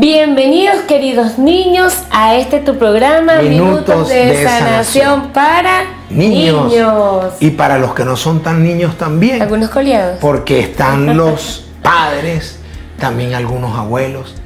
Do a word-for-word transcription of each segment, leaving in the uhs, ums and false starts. Bienvenidos, queridos niños, a este tu programa Minutos, Minutos de, de Sanación para niños. niños y para los que no son tan niños también. Algunos coleados. Porque están los padres, también algunos abuelos.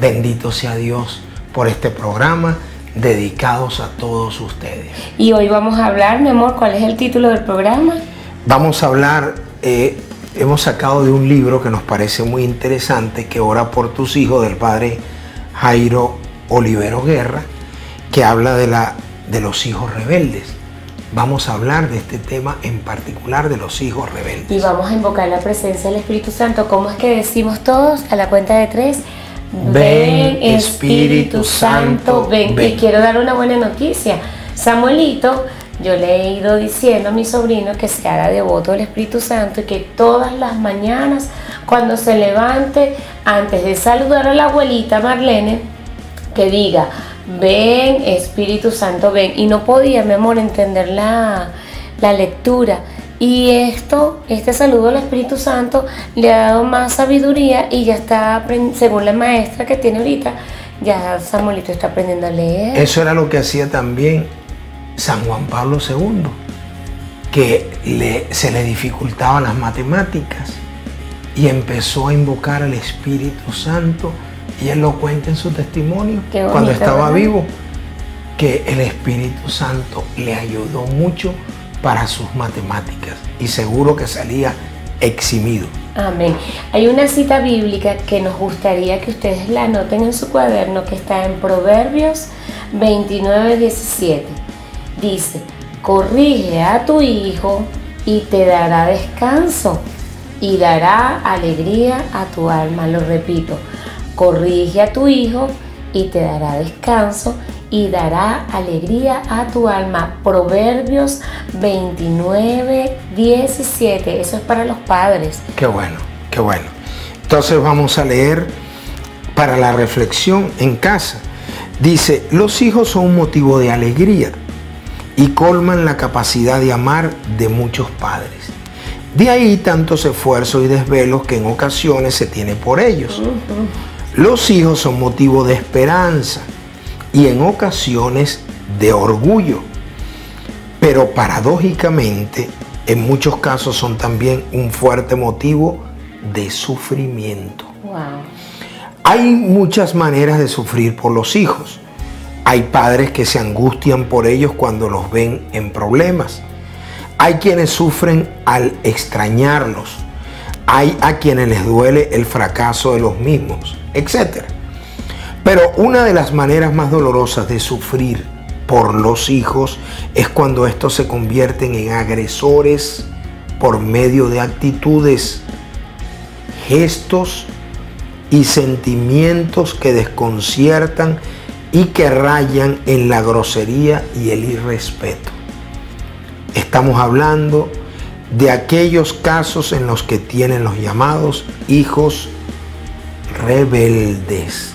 Bendito sea Dios por este programa dedicados a todos ustedes. Y hoy vamos a hablar, mi amor, ¿cuál es el título del programa? Vamos a hablar... Eh, Hemos sacado de un libro que nos parece muy interesante, que Ora por tus hijos, del padre Jairo Olivero Guerra, que habla de, la, de los hijos rebeldes. Vamos a hablar de este tema en particular, de los hijos rebeldes. Y vamos a invocar la presencia del Espíritu Santo. ¿Cómo es que decimos todos? A la cuenta de tres. Ven, ven Espíritu Santo, ven. ven. Y quiero dar una buena noticia. Samuelito... Yo le he ido diciendo a mi sobrino que se haga devoto del Espíritu Santo y que todas las mañanas, cuando se levante, antes de saludar a la abuelita Marlene, que diga, ven Espíritu Santo, ven. Y no podía, mi amor, entender la, la lectura. Y esto, este saludo al Espíritu Santo le ha dado más sabiduría y ya está, según la maestra que tiene ahorita, ya Samuelito está aprendiendo a leer. Eso era lo que hacía también San Juan Pablo segundo, que le, se le dificultaban las matemáticas y empezó a invocar al Espíritu Santo, y él lo cuenta en su testimonio, bonito, cuando estaba, ¿verdad?, vivo, que el Espíritu Santo le ayudó mucho para sus matemáticas y seguro que salía eximido. Amén. Hay una cita bíblica que nos gustaría que ustedes la anoten en su cuaderno, que está en Proverbios veintinueve, diecisiete. Dice, corrige a tu hijo y te dará descanso y dará alegría a tu alma. Lo repito, corrige a tu hijo y te dará descanso y dará alegría a tu alma. Proverbios veintinueve, diecisiete. Eso es para los padres. Qué bueno, qué bueno. Entonces vamos a leer para la reflexión en casa. Dice, los hijos son un motivo de alegría y colman la capacidad de amar de muchos padres. De ahí tantos esfuerzos y desvelos que en ocasiones se tiene por ellos. Los hijos son motivo de esperanza y en ocasiones de orgullo, pero paradójicamente en muchos casos son también un fuerte motivo de sufrimiento. Wow. Hay muchas maneras de sufrir por los hijos. Hay padres que se angustian por ellos cuando los ven en problemas. Hay quienes sufren al extrañarlos. Hay a quienes les duele el fracaso de los mismos, etcétera. Pero una de las maneras más dolorosas de sufrir por los hijos es cuando estos se convierten en agresores por medio de actitudes, gestos y sentimientos que desconciertan y que rayan en la grosería y el irrespeto. Estamos hablando de aquellos casos en los que tienen los llamados hijos rebeldes.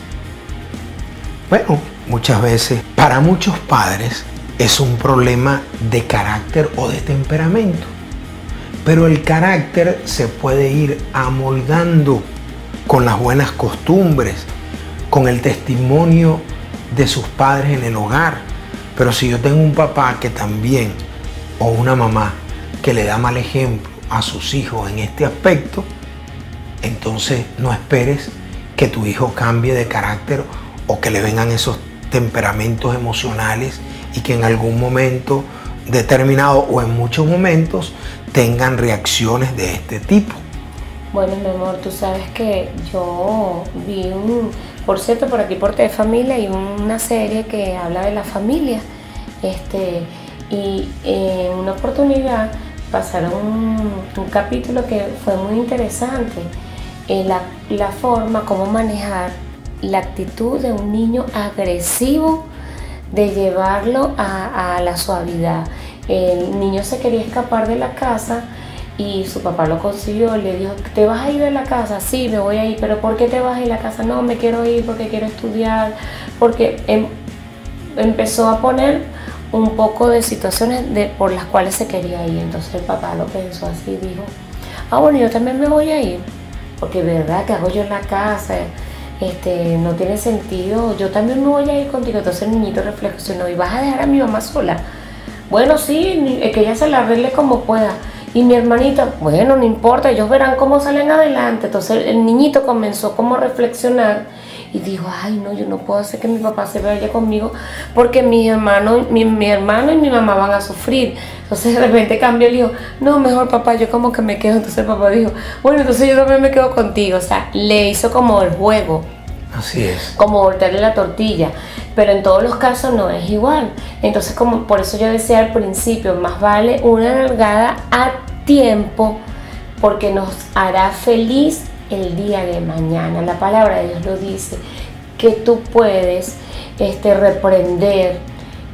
Bueno, muchas veces para muchos padres es un problema de carácter o de temperamento, pero el carácter se puede ir amoldando con las buenas costumbres, con el testimonio de sus padres en el hogar. Pero si yo tengo un papá que también, o una mamá que le da mal ejemplo a sus hijos en este aspecto, entonces no esperes que tu hijo cambie de carácter o que le vengan esos temperamentos emocionales y que en algún momento determinado o en muchos momentos tengan reacciones de este tipo. Bueno, mi amor, tú sabes que yo vi un, por cierto, por aquí por Té de Familia hay una serie que habla de la familia. Este, y en una oportunidad pasaron un, un capítulo que fue muy interesante. Eh, la, la forma, cómo manejar la actitud de un niño agresivo, de llevarlo a, a la suavidad. El niño se quería escapar de la casa y su papá lo consiguió, le dijo, ¿te vas a ir de la casa? Sí, me voy a ir. ¿Pero por qué te vas a ir de la casa? No, me quiero ir porque quiero estudiar, porque em, empezó a poner un poco de situaciones de, por las cuales se quería ir. Entonces el papá lo pensó así y dijo, ah, bueno, yo también me voy a ir, porque verdad que hago yo en la casa, este, no tiene sentido, yo también me voy a ir contigo. Entonces el niñito reflexionó, ¿y vas a dejar a mi mamá sola? Bueno, sí, que ella se la arregle como pueda. Y mi hermanita, bueno, no importa, ellos verán cómo salen adelante. Entonces el niñito comenzó como a reflexionar y dijo, ay no, yo no puedo hacer que mi papá se vaya conmigo porque mis hermanos, mi, mi hermano y mi mamá van a sufrir. Entonces de repente cambió y dijo, no, mejor papá, yo como que me quedo. Entonces el papá dijo, bueno, entonces yo también me quedo contigo. O sea, le hizo como el juego. Así es. Como voltearle la tortilla, pero en todos los casos no es igual. Entonces, como por eso yo decía al principio, más vale una nalgada a tiempo porque nos hará feliz el día de mañana. La palabra de Dios lo dice, que tú puedes este, reprender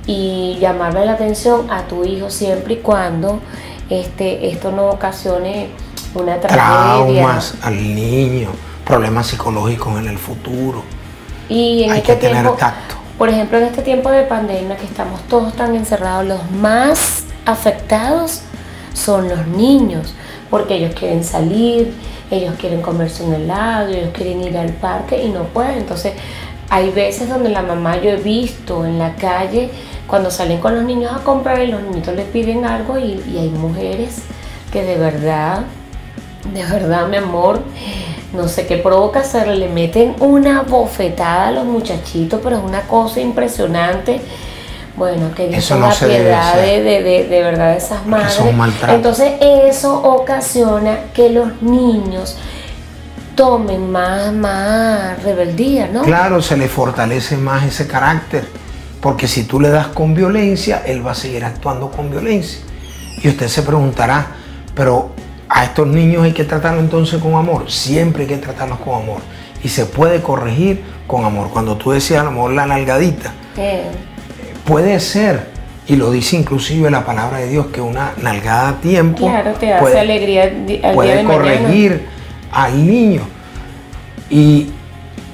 y llamarle la atención a tu hijo siempre y cuando este, esto no ocasione una tragedia. Traumas al niño, problemas psicológicos en el futuro. Y en Hay este que tiempo, tener tacto. Por ejemplo, en este tiempo de pandemia que estamos todos tan encerrados, los más afectados son los niños, porque ellos quieren salir, ellos quieren comerse un helado, ellos quieren ir al parque y no pueden. Entonces, hay veces donde la mamá, yo he visto en la calle, cuando salen con los niños a comprar y los niñitos les piden algo y, y hay mujeres que de verdad, de verdad, mi amor, no sé qué provoca hacerle, le meten una bofetada a los muchachitos, pero es una cosa impresionante. Bueno, que Dios tenga piedad de, de, de, de verdad de esas madres. Entonces eso ocasiona que los niños tomen más, más rebeldía, ¿no? Claro, se le fortalece más ese carácter, porque si tú le das con violencia, él va a seguir actuando con violencia. Y usted se preguntará, pero a estos niños hay que tratarlos entonces con amor. Siempre hay que tratarlos con amor. Y se puede corregir con amor. Cuando tú decías a lo mejor la nalgadita, eh. puede ser, y lo dice inclusive la palabra de Dios, que una nalgada a tiempo claro, te hace puede, alegría al puede día de corregir mañana. Al niño. Y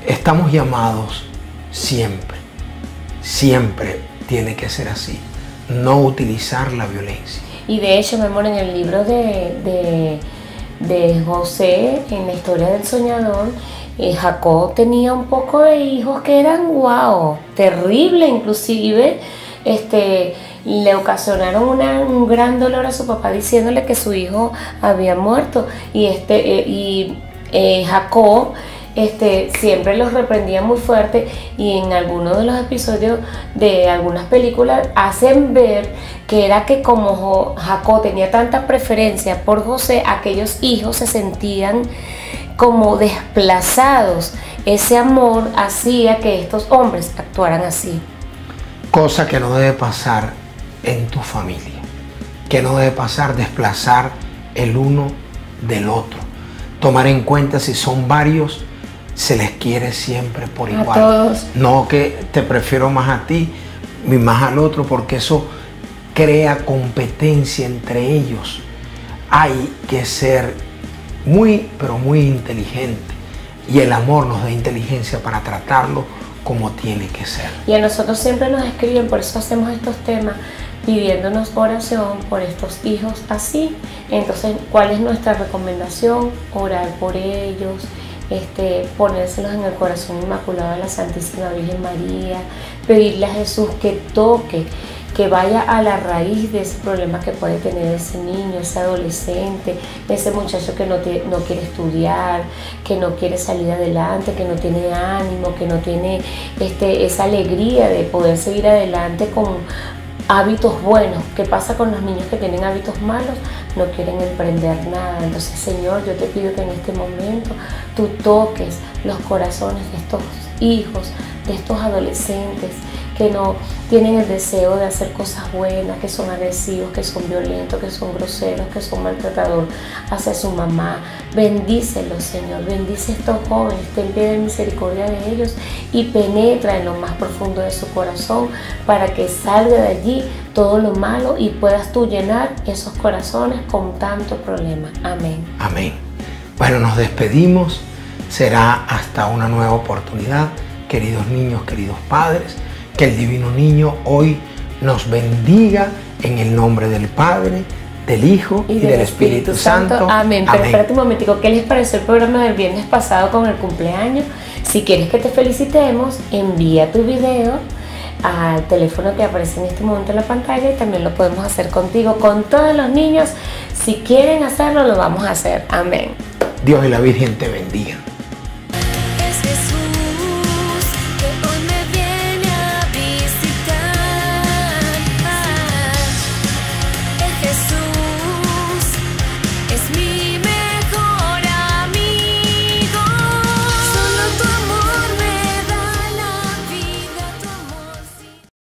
estamos llamados siempre, siempre tiene que ser así, no utilizar la violencia. Y de hecho, mi amor, en el libro de, de, de José, en la historia del soñador, eh, Jacob tenía un poco de hijos que eran wow, terrible inclusive. Este, le ocasionaron una, un gran dolor a su papá diciéndole que su hijo había muerto. Y, este, eh, y eh, Jacob este, siempre los reprendía muy fuerte, y en algunos de los episodios de algunas películas hacen ver que era que como Jacob tenía tanta preferencia por José, aquellos hijos se sentían como desplazados. Ese amor hacía que estos hombres actuaran así. Cosa que no debe pasar en tu familia, que no debe pasar, desplazar el uno del otro. Tomar en cuenta si son varios, se les quiere siempre por igual. A todos. No que te prefiero más a ti y más al otro, porque eso crea competencia entre ellos. Hay que ser muy, pero muy inteligente, y el amor nos da inteligencia para tratarlo como tiene que ser. Y a nosotros siempre nos escriben, por eso hacemos estos temas, pidiéndonos oración por estos hijos así. Entonces, ¿cuál es nuestra recomendación? Orar por ellos, Este, ponérselos en el corazón inmaculado de la Santísima Virgen María, pedirle a Jesús que toque, que vaya a la raíz de ese problema que puede tener ese niño, ese adolescente, ese muchacho que no, te, no quiere estudiar, que no quiere salir adelante, que no tiene ánimo, que no tiene este, esa alegría de poder seguir adelante con hábitos buenos. ¿Qué pasa con los niños que tienen hábitos malos? No quieren emprender nada. Entonces, Señor, yo te pido que en este momento tú toques los corazones de estos hijos, de estos adolescentes que no tienen el deseo de hacer cosas buenas, que son agresivos, que son violentos, que son groseros, que son maltratadores hacia su mamá. Bendícelos, Señor, bendice a estos jóvenes, ten piedad de misericordia de ellos y penetra en lo más profundo de su corazón para que salga de allí todo lo malo y puedas tú llenar esos corazones con tanto problema. Amén. Amén. Bueno, nos despedimos. Será hasta una nueva oportunidad, queridos niños, queridos padres. Que el Divino Niño hoy nos bendiga en el nombre del Padre, del Hijo y, y del, del Espíritu, Espíritu Santo. Santo. Amén. Pero espérate un momentico, ¿qué les pareció el programa del viernes pasado con el cumpleaños? Si quieres que te felicitemos, envía tu video al teléfono que aparece en este momento en la pantalla y también lo podemos hacer contigo, con todos los niños. Si quieren hacerlo, lo vamos a hacer. Amén. Dios y la Virgen te bendigan.